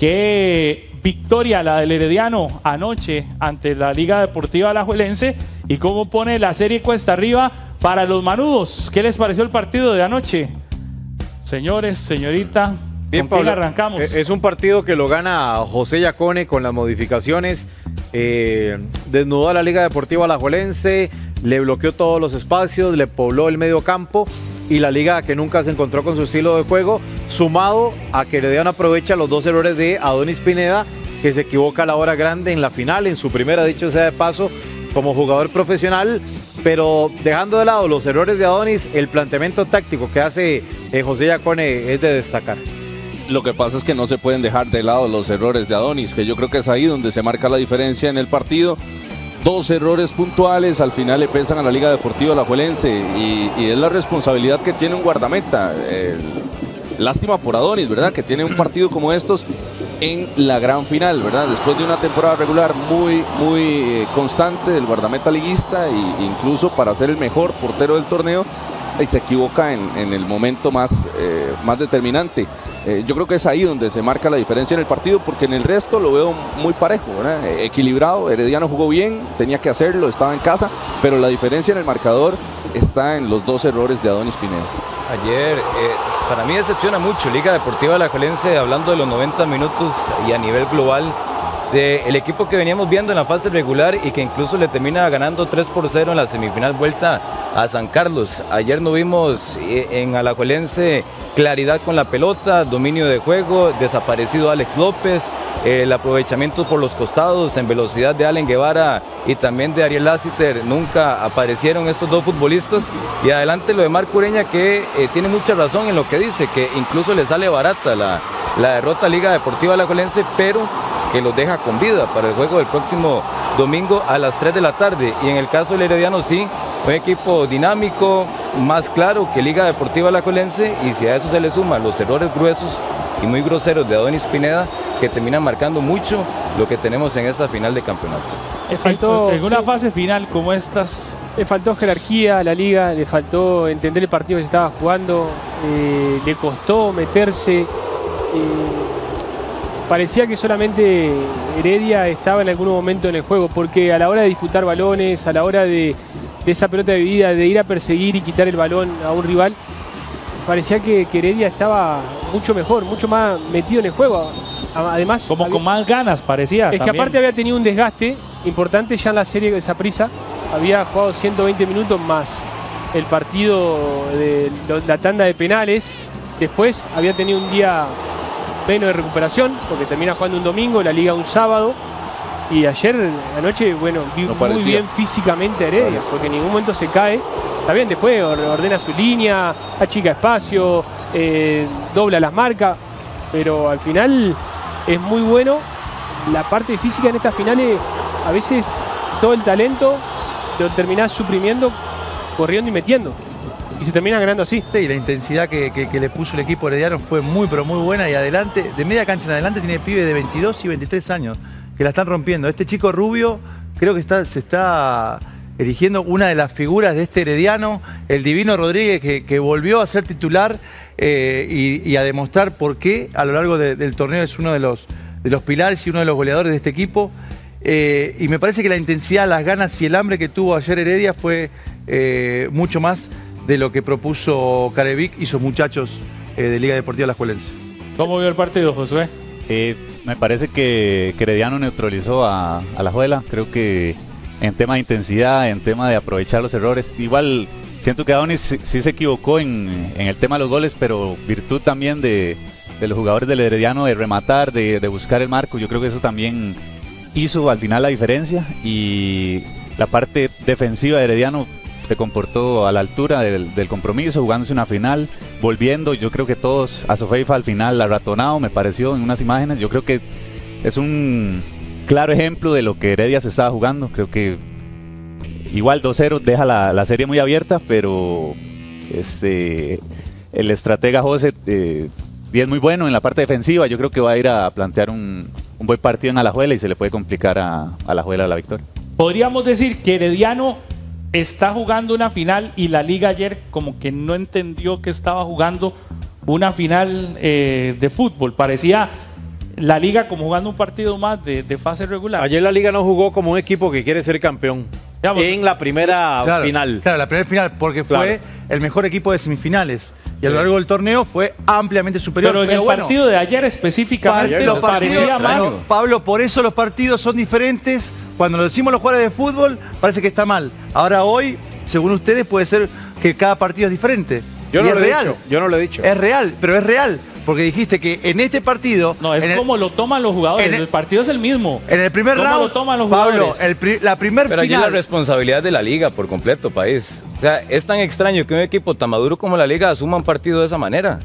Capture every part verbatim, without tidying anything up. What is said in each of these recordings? Qué victoria la del Herediano anoche ante la Liga Deportiva Alajuelense, y cómo pone la serie cuesta arriba para los manudos. ¿Qué les pareció el partido de anoche? Señores, señorita, bien, ¿con Pablo, quién arrancamos? Es un partido que lo gana José Giacone con las modificaciones. Eh, desnudó a la Liga Deportiva Alajuelense, le bloqueó todos los espacios, le pobló el medio campo, y la Liga, que nunca se encontró con su estilo de juego, sumado a que Herediano aprovecha los dos errores de Adonis Pineda, que se equivoca a la hora grande en la final, en su primera, dicho sea de paso, como jugador profesional. Pero dejando de lado los errores de Adonis, el planteamiento táctico que hace eh, José Giacone es de destacar. Lo que pasa es que no se pueden dejar de lado los errores de Adonis, que yo creo que es ahí donde se marca la diferencia en el partido. Dos errores puntuales al final le pesan a la Liga Deportiva Alajuelense, y, y es la responsabilidad que tiene un guardameta. Eh, lástima por Adonis, ¿verdad?, que tiene un partido como estos en la gran final, ¿verdad?, después de una temporada regular muy, muy constante del guardameta liguista, e incluso para ser el mejor portero del torneo, y se equivoca en, en el momento más, eh, más determinante. Eh, yo creo que es ahí donde se marca la diferencia en el partido, porque en el resto lo veo muy parejo, ¿verdad?, equilibrado. Herediano jugó bien, tenía que hacerlo, estaba en casa, pero la diferencia en el marcador está en los dos errores de Adonis Pineda. Ayer, eh, para mí decepciona mucho Liga Deportiva Alajuelense, hablando de los noventa minutos y a nivel global, del equipo que veníamos viendo en la fase regular, y que incluso le termina ganando tres por cero en la semifinal vuelta a San Carlos. Ayer no vimos en Alajuelense claridad con la pelota, dominio de juego, desaparecido Alex López, el aprovechamiento por los costados en velocidad de Allen Guevara y también de Ariel Lassiter. Nunca aparecieron estos dos futbolistas. Y adelante lo de Marco Ureña, que eh, tiene mucha razón en lo que dice, que incluso le sale barata la, la derrota a Liga Deportiva Alajuelense, pero que los deja con vida para el juego del próximo domingo a las tres de la tarde. Y en el caso del Herediano, sí, un equipo dinámico, más claro que Liga Deportiva Alajuelense, y si a eso se le suman los errores gruesos y muy groseros de Adonis Pineda, que termina marcando mucho lo que tenemos en esta final de campeonato. Le faltó, en una sí, fase final como estas, le faltó jerarquía a la Liga, le faltó entender el partido que se estaba jugando, eh, le costó meterse. Eh, Parecía que solamente Heredia estaba en algún momento en el juego, porque a la hora de disputar balones, a la hora de, de esa pelota de vida, de ir a perseguir y quitar el balón a un rival, parecía que, que Heredia estaba mucho mejor, mucho más metido en el juego. Además, como había, con más ganas parecía. Es también que aparte había tenido un desgaste importante ya en la serie de Saprissa. Había jugado ciento veinte minutos más el partido de la tanda de penales. Después había tenido un día menos de recuperación, porque termina jugando un domingo, la Liga un sábado, y ayer anoche, bueno, vi no muy parecía. bien físicamente Heredia, claro, porque en ningún momento se cae. Está bien, después ordena su línea, achica espacio, eh, dobla las marcas, pero al final es muy bueno. La parte física en estas finales, a veces todo el talento lo terminás suprimiendo, corriendo y metiendo, y se termina ganando así. Sí, la intensidad que, que, que le puso el equipo herediano fue muy, pero muy buena. Y adelante, de media cancha en adelante, tiene pibe de veintidós y veintitrés años que la están rompiendo. Este chico rubio creo que está, se está erigiendo una de las figuras de este Herediano. El Divino Rodríguez, que, que volvió a ser titular eh, y, y a demostrar por qué a lo largo de, del torneo es uno de los, de los pilares y uno de los goleadores de este equipo. Eh, y me parece que la intensidad, las ganas y el hambre que tuvo ayer Heredia fue eh, mucho más de lo que propuso Carevic y sus muchachos eh, de Liga Deportiva Alajuelense. ¿Cómo vio el partido, Josué? Eh, me parece que Herediano neutralizó a, a Alajuela. Creo que en tema de intensidad, en tema de aprovechar los errores. Igual siento que Adonis sí, sí se equivocó en, en el tema de los goles, pero virtud también de, de los jugadores del Herediano de rematar, de, de buscar el marco. Yo creo que eso también hizo al final la diferencia, y la parte defensiva de Herediano se comportó a la altura del, del compromiso, jugándose una final, volviendo, yo creo que todos a Sofeifa al final, arratonado, me pareció en unas imágenes. Yo creo que es un claro ejemplo de lo que Heredia se estaba jugando. Creo que igual dos cero deja la, la serie muy abierta, pero este, el estratega José eh, y es muy bueno en la parte defensiva. Yo creo que va a ir a plantear un, un buen partido en Alajuela, y se le puede complicar a, a Alajuela la victoria. Podríamos decir que Herediano está jugando una final, y la Liga ayer como que no entendió que estaba jugando una final eh, de fútbol. Parecía la Liga como jugando un partido más de, de fase regular. Ayer la Liga no jugó como un equipo que quiere ser campeón. Digamos, en la primera claro, final. Claro, la primera final, porque claro. fue el mejor equipo de semifinales. Y a lo largo del torneo fue ampliamente superior. Pero en pero el bueno, partido de ayer específicamente ayer, lo parecía más. Pablo, por eso los partidos son diferentes. Cuando lo decimos los jugadores de fútbol, parece que está mal. Ahora hoy, según ustedes, puede ser que cada partido es diferente. Yo no lo he dicho. Yo no lo he dicho. Es real, pero es real. Porque dijiste que en este partido... No, es como el, lo toman los jugadores. El, el partido es el mismo. En el primer round, lo toman los Pablo, el pri, la primera final... Pero allí la responsabilidad de la Liga por completo, país. O sea, es tan extraño que un equipo tan maduro como la Liga asuma un partido de esa manera.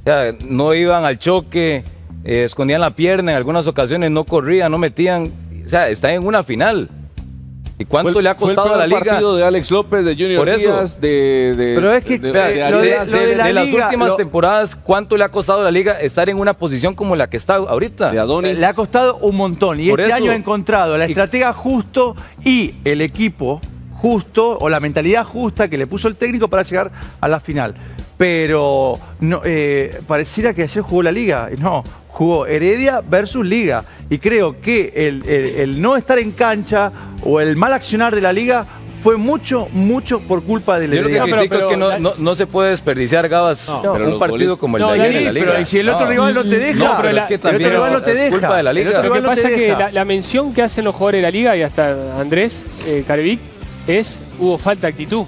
O sea, no iban al choque, eh, escondían la pierna en algunas ocasiones, no corrían, no metían. O sea, están en una final. ¿Y cuánto fue, le ha costado fue el a la Liga? Partido de Alex López, de Junior Díaz, de, de... Pero es que de, de, de, lo de, lo de, la de las Liga, últimas lo... temporadas, ¿cuánto le ha costado a la Liga estar en una posición como la que está ahorita? De Adonis. Le ha costado un montón. Y Por este eso... año ha encontrado la estratega justo y el equipo justo, o la mentalidad justa que le puso el técnico para llegar a la final. Pero no, eh, pareciera que ayer jugó la Liga. No, jugó Heredia versus Liga. Y creo que el, el, el no estar en cancha o el mal accionar de la Liga fue mucho, mucho por culpa del Heredia. Yo lo que critico pero, pero, es que no, no, no se puede desperdiciar, Gabas, no, un partido como el no, de ayer en la Liga. Pero y si el otro no, rival no te deja, no, pero la, es que también el otro rival no te deja. Culpa de la Liga. Lo que pasa es que la, la mención que hacen los jugadores de la Liga, y hasta Andrés eh, Carevic, es hubo falta de actitud.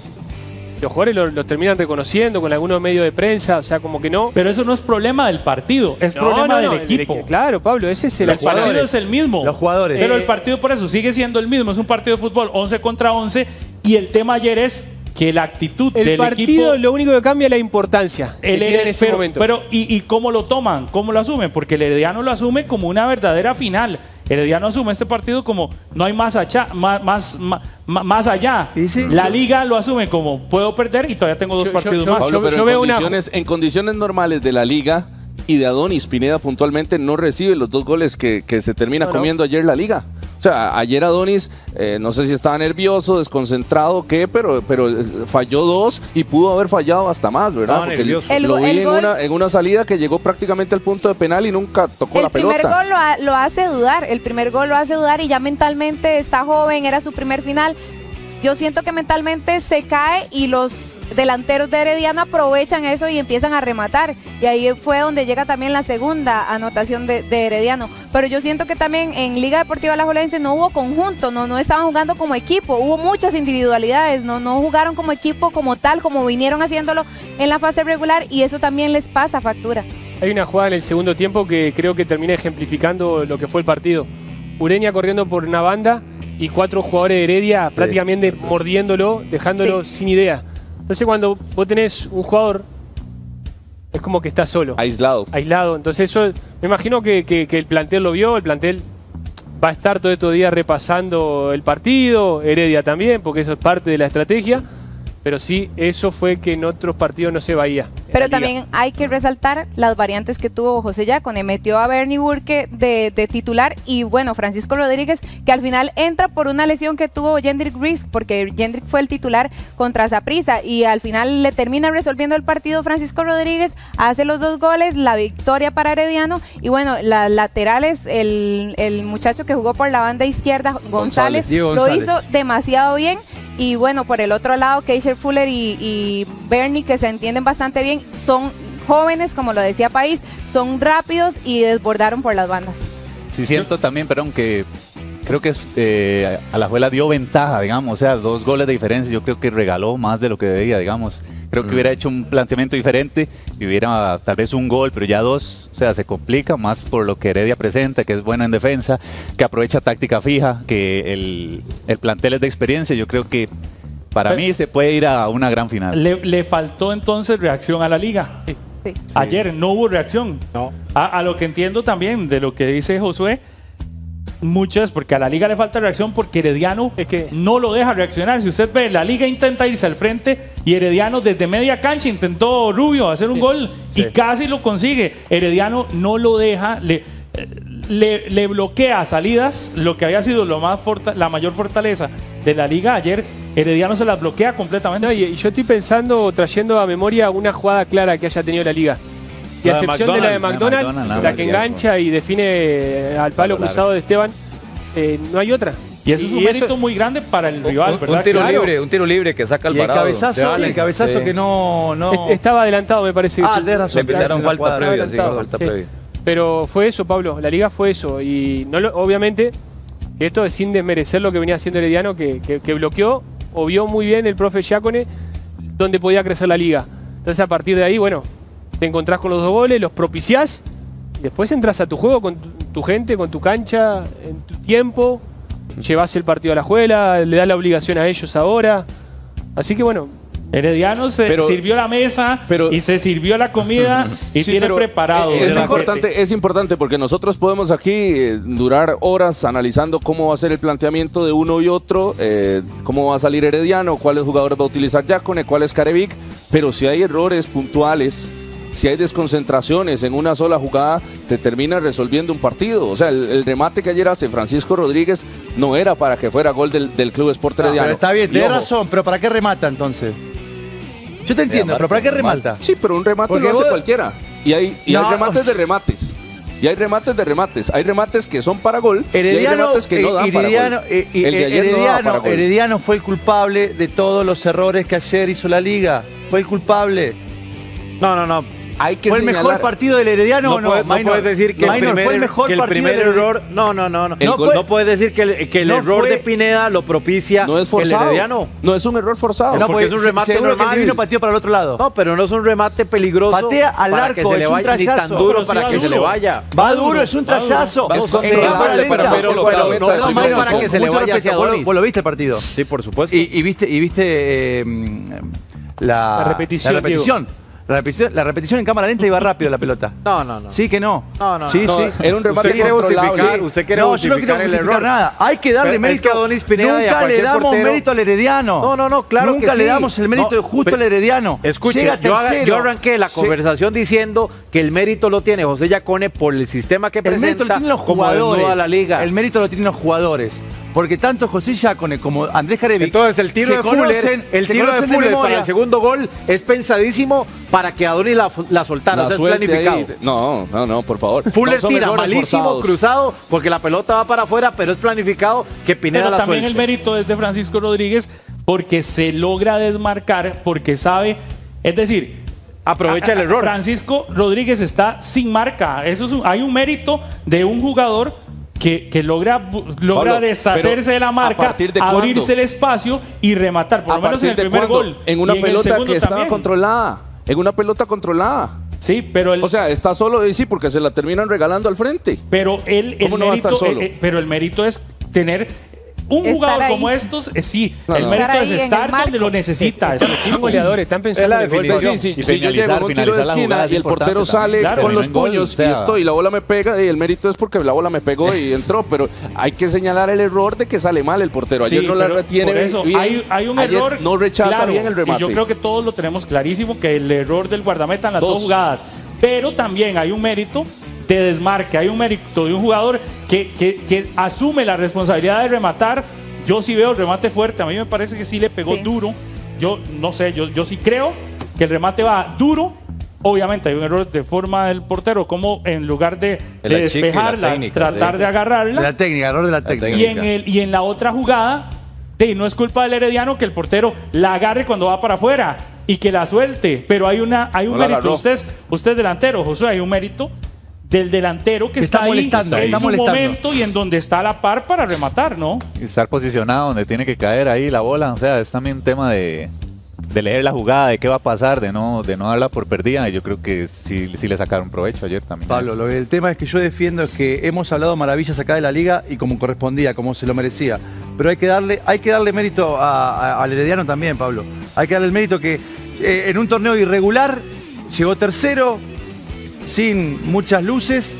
Los jugadores lo, lo terminan reconociendo con algunos medios de prensa, o sea, como que no... Pero eso no es problema del partido, es no, problema no, no, del equipo. El, claro, Pablo, ese es el... El partido es el mismo. Los jugadores. Pero eh. el partido por eso sigue siendo el mismo, es un partido de fútbol once contra once y el tema ayer es que la actitud el del partido, equipo... El partido lo único que cambia es la importancia el, que el, en ese pero, momento. Pero, ¿y, ¿y cómo lo toman? ¿Cómo lo asumen? Porque el Herediano lo asume como una verdadera final. Herediano asume este partido como no hay más allá, más, más, más, más allá. Sí, sí. La Liga lo asume como puedo perder y todavía tengo dos yo, partidos yo, yo, más. Pablo, pero yo, yo en, veo condiciones, una... en condiciones normales de la Liga y de Adonis Pineda puntualmente no recibe los dos goles que, que se termina no, comiendo no. ayer la Liga. O sea, ayer Adonis, eh, no sé si estaba nervioso, desconcentrado, qué, pero, pero falló dos y pudo haber fallado hasta más, ¿verdad? No, porque el, lo vi en una, en una salida que llegó prácticamente al punto de penal y nunca tocó la pelota. El primer gol lo, ha, lo hace dudar, el primer gol lo hace dudar y ya mentalmente está joven, era su primer final. Yo siento que mentalmente se cae y los delanteros de Herediano aprovechan eso y empiezan a rematar. Y ahí fue donde llega también la segunda anotación de, de Herediano. Pero yo siento que también en Liga Deportiva Alajuelense no hubo conjunto, no, no estaban jugando como equipo, hubo muchas individualidades, no, no jugaron como equipo como tal, como vinieron haciéndolo en la fase regular y eso también les pasa factura. Hay una jugada en el segundo tiempo que creo que termina ejemplificando lo que fue el partido. Ureña corriendo por una banda y cuatro jugadores de Heredia sí. prácticamente mordiéndolo, dejándolo sí. sin idea. Entonces cuando vos tenés un jugador, es como que está solo. Aislado. Aislado. Entonces eso, me imagino que, que, que el plantel lo vio, el plantel va a estar todo estos días repasando el partido, Heredia también, porque eso es parte de la estrategia, pero sí, eso fue que en otros partidos no se veía. Pero también hay que resaltar las variantes que tuvo José Giacone, metió a Bernie Burke de, de titular y bueno, Francisco Rodríguez, que al final entra por una lesión que tuvo Yendrick Rizk, porque Yendrick fue el titular contra Saprissa y al final le termina resolviendo el partido Francisco Rodríguez, hace los dos goles, la victoria para Herediano y bueno, las laterales, el, el muchacho que jugó por la banda izquierda, González, González, lo González. hizo demasiado bien. Y bueno, por el otro lado, Keysher Fuller y, y Bernie, que se entienden bastante bien, son jóvenes, como lo decía País, son rápidos y desbordaron por las bandas. Sí, siento también, perdón, que creo que eh, Alajuela dio ventaja, digamos, o sea, dos goles de diferencia, yo creo que regaló más de lo que debía, digamos. Creo que hubiera hecho un planteamiento diferente, y hubiera tal vez un gol, pero ya dos, o sea, se complica más por lo que Heredia presenta, que es buena en defensa, que aprovecha táctica fija, que el, el plantel es de experiencia. Yo creo que para pero, mí se puede ir a una gran final. ¿Le, le faltó entonces reacción a la Liga? Sí. Sí. Ayer no hubo reacción. No. A, a lo que entiendo también de lo que dice Josué, muchas, porque a la Liga le falta reacción porque Herediano es que no lo deja reaccionar. Si usted ve, la Liga intenta irse al frente y Herediano desde media cancha intentó Rubio hacer un sí, gol sí. y casi lo consigue. Herediano no lo deja, le, le, le bloquea salidas, lo que había sido lo más forta, la mayor fortaleza de la Liga ayer. Herediano se las bloquea completamente. No, y, y yo estoy pensando, trayendo a memoria una jugada clara que haya tenido la Liga. y a excepción de la de McDonald, la que engancha y define al palo cruzado de Esteban, eh, no hay otra. Y eso es un mérito muy grande para el rival, ¿verdad? Un tiro claro. libre, un tiro libre que saca Alvarado. Y el cabezazo, Allen, el cabezazo sí. que no, no... Estaba adelantado, me parece. Ah, de razón. Le pitaron falta previa, sí, falta sí. previa. Pero fue eso, Pablo, la liga fue eso. Y no lo, obviamente, esto es sin desmerecer lo que venía haciendo Herediano, que, que, que bloqueó o vio muy bien el profe Giacone dónde podía crecer la liga. Entonces, a partir de ahí, bueno, te encontrás con los dos goles, los propiciás, y después entras a tu juego con tu, tu gente, con tu cancha, en tu tiempo... Llevas el partido a la Alajuela, le da la obligación a ellos ahora. Así que bueno. Herediano se pero, sirvió la mesa pero, y se sirvió la comida y sí, tiene preparado. Es importante, es importante porque nosotros podemos aquí eh, durar horas analizando cómo va a ser el planteamiento de uno y otro, eh, cómo va a salir Herediano, cuáles jugadores va a utilizar Giacone, cuáles Carevic, pero si hay errores puntuales, si hay desconcentraciones en una sola jugada, te termina resolviendo un partido. O sea, el, el remate que ayer hace Francisco Rodríguez no era para que fuera gol del, del Club Sport Herediano. No, está bien, tiene razón, pero ¿para qué remata entonces? Yo te entiendo, pero ¿para qué remata? Sí, pero un remate porque lo hace vos... cualquiera. Y hay, y no, hay remates de remates. Y hay remates de remates. Hay remates que son para gol. Herediano, y hay remates que no dan Herediano, para gol. El de ayer Herediano, no daba para gol. Herediano fue el culpable de todos los errores que ayer hizo la Liga. Fue el culpable. No, no, no. Hay que ¿Fue señalar. el mejor partido del Herediano no o no? Puede, Minor, no puedes decir que el Minor, primer, el mejor que el primer error... No, no, no. No, no, gol, fue, no puedes decir que el, que el no error fue, de Pineda lo propicia no es forzado, el Herediano. No es un error forzado. No, porque es un remate seguro normal. Que el Divino pateó para el otro lado. No, pero no es un remate peligroso. Patea al para arco, que se le vaya, es un trayazo. Ni tan duro para que se le vaya. Va duro, es un trayazo. Es controlable para para que se le vaya hacia Adonis. ¿Vos lo viste el partido? Sí, por supuesto. ¿Y viste la repetición? La repetición, la repetición en cámara lenta iba rápido la pelota. No, no, no. Sí que no. No, no, sí, no. Sí. Era un remate usted quiere justificar, usted quiere no, justificar yo no quiero el error. Nada. Hay que darle pero mérito. Es que Adonis Pineda nunca le damos portero. mérito al Herediano. No, no, no, claro nunca que sí. le damos el mérito no, justo al Herediano. Escucha, yo, yo arranqué la conversación sí. diciendo que el mérito lo tiene José Giacone por el sistema que el presenta. El mérito lo tienen los jugadores. La liga. El mérito lo tienen los jugadores. Porque tanto José Giacone como Andrés Carevic. Entonces el tiro de Fuller, el tiro de Fuller para el segundo gol es pensadísimo para que Adonis la, la soltara, la o sea, es planificado. Ahí. No, no, no, por favor. Fuller no tira malísimo, forzados. cruzado, porque la pelota va para afuera, pero es planificado que Pineda pero la también suelte. El mérito es de Francisco Rodríguez porque se logra desmarcar, porque sabe, es decir, aprovecha el error. Francisco Rodríguez está sin marca, eso es un, hay un mérito de un jugador Que, que logra, logra Pablo, deshacerse de la marca, de abrirse el espacio y rematar, por lo menos en el primer cuándo? gol. En una y pelota en el que estaba también. controlada, en una pelota controlada. Sí, pero el, o sea, está solo y sí, porque se la terminan regalando al frente. Pero él, el no mérito, el, el, pero el mérito es tener un estar jugador ahí. como estos, eh, sí, no, el no. mérito estar es estar donde lo necesita. Es, es, es, los goleadores están pensando en la definición. Sí, sí, y si yo llego un tiro de esquina y el portero sale claro, con los puños, o sea, y estoy, la bola me pega, y el mérito es porque la bola me pegó y entró, pero hay que señalar el error de que sale mal el portero. Ayer sí, no la retiene eso, bien, hay, hay un ayer error, no rechaza claro, bien el remate. Y yo creo que todos lo tenemos clarísimo, que el error del guardameta en las dos, dos jugadas, pero también hay un mérito de desmarque, hay un mérito de un jugador que, que, que asume la responsabilidad de rematar. Yo sí veo el remate fuerte, a mí me parece que sí le pegó sí. duro. Yo no sé, yo, yo sí creo que el remate va duro. Obviamente hay un error de forma del portero, como en lugar de, de despejarla, técnica, tratar de, de agarrarla. La técnica, error de la técnica. Y en, el, y en la otra jugada, de, no es culpa del Herediano que el portero la agarre cuando va para afuera y que la suelte. Pero hay, una, hay un no mérito, usted es, usted es delantero, José, hay un mérito del delantero que está, está ahí molestando, en está su molestando. momento y en donde está a la par para rematar, ¿no? Y estar posicionado donde tiene que caer ahí la bola, o sea, es también un tema de, de leer la jugada, de qué va a pasar, de no, de no darla por perdida, y yo creo que sí, sí le sacaron provecho ayer también. Pablo, lo, el tema es que yo defiendo es que hemos hablado maravillas acá de la liga y como correspondía, como se lo merecía, pero hay que darle, hay que darle mérito a, a, al Herediano también, Pablo, hay que darle el mérito que eh, en un torneo irregular llegó tercero, sin muchas luces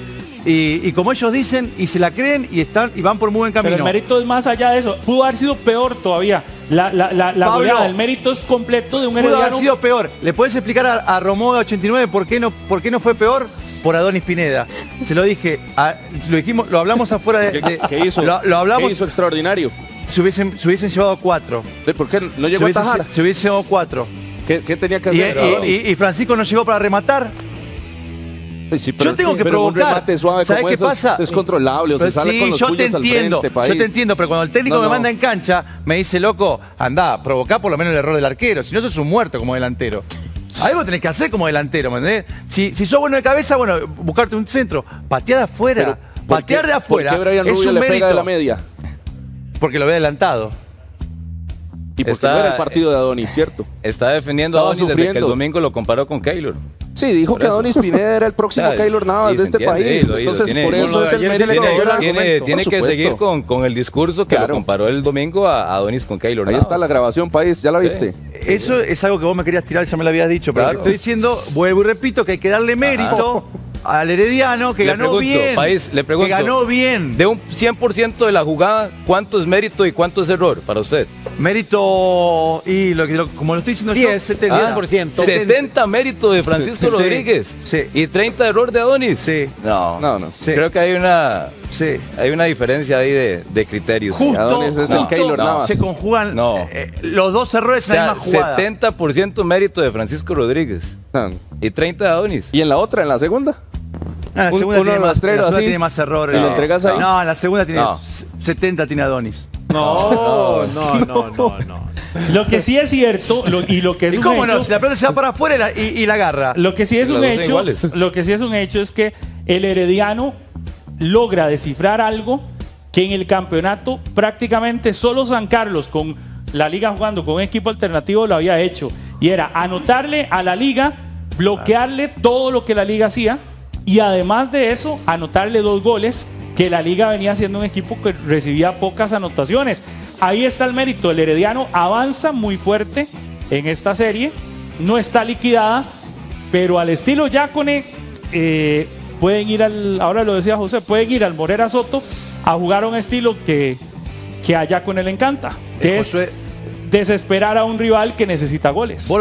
y, y como ellos dicen y se la creen y están y van por muy buen camino. Pero el mérito es más allá de eso, pudo haber sido peor todavía la, la, la, la Pablo, goleada, el mérito es completo de un Herediano. Pudo haber sido peor. ¿Le puedes explicar a, a Romoda ochenta y nueve por qué no por qué no fue peor? Por Adonis Pineda. Se lo dije, a, lo dijimos, lo hablamos afuera de, de ¿Qué hizo? Lo, lo hablamos, ¿Qué hizo extraordinario? Se hubiesen, se hubiesen llevado cuatro. ¿Por qué no llegó hubiesen, a atajar? Se hubiesen llevado cuatro. ¿Qué, qué tenía que hacer? Y, y, y Francisco no llegó para rematar. Sí, yo tengo sí, que pero provocar. Un remate suave ¿Sabes como qué esas, pasa? Es controlable, o se sale sí, con los yo te entiendo, al frente, país. Yo te entiendo, pero cuando el técnico no, me no. manda en cancha, me dice, loco, andá, provocá por lo menos el error del arquero, si no sos un muerto como delantero. Ahí vos tenés que hacer como delantero, ¿me entendés? Si, si sos bueno de cabeza, bueno, buscarte un centro, patear de afuera, pero, patear qué, de afuera es un mérito. De la media? Porque lo ve adelantado. Y porque está, no era el partido de Adonis, ¿cierto? Está defendiendo Estaba a Adonis sufriendo. Desde que el domingo lo comparó con Keylor. Sí, dijo por que Adonis Pineda era el próximo claro, Keylor Navas sí, de este entiende, país. Ido, Entonces, tiene, por eso es el mérito. Tiene, tiene, tiene que seguir con, con el discurso que claro. lo comparó el domingo a, a Adonis con Keylor Navas. Ahí está la grabación, país, ¿ya la viste? Sí. Eso es algo que vos me querías tirar, ya me lo habías dicho. Pero claro. estoy diciendo, vuelvo y repito, que hay que darle mérito Ajá. al Herediano, que le ganó pregunto, bien. País, le pregunto, que ganó bien. De un cien por ciento de la jugada, ¿cuánto es mérito y cuánto es error para usted? Mérito, y lo, lo, como lo estoy diciendo diez, yo, setenta por ciento. Ah, setenta mérito de Francisco sí, Rodríguez sí, sí. y treinta error de Adonis. Sí. No, no, no. Sí. Creo que hay una, sí. hay una diferencia ahí de, de criterios. Justo, Adonis es no, el Keylor no, Navas. Se conjugan no. eh, los dos errores en la misma jugada. setenta por ciento mérito de Francisco Rodríguez no. y treinta de Adonis. ¿Y en la otra, en la segunda? No, en la segunda, tiene más, en la segunda tiene más errores. No, ¿Y lo entregas ahí? No, en la segunda tiene no. setenta tiene Adonis. No, no, no, no, no, no. Lo que sí es cierto, lo, y lo que es ¿Y cómo un no? hecho, si la pelota se va para afuera y, y la agarra. Lo que sí es un hecho, iguales. lo que sí es un hecho es que el Herediano logra descifrar algo que en el campeonato prácticamente solo San Carlos, con la Liga jugando con un equipo alternativo, lo había hecho. Y era anotarle a la Liga, bloquearle todo lo que la Liga hacía, y además de eso, anotarle dos goles. Que la Liga venía siendo un equipo que recibía pocas anotaciones. Ahí está el mérito. El Herediano avanza muy fuerte en esta serie. No está liquidada, pero al estilo Giacone, eh, pueden ir al, ahora lo decía José, pueden ir al Morera Soto a jugar un estilo que, que a Giacone le encanta, que es desesperar a un rival que necesita goles.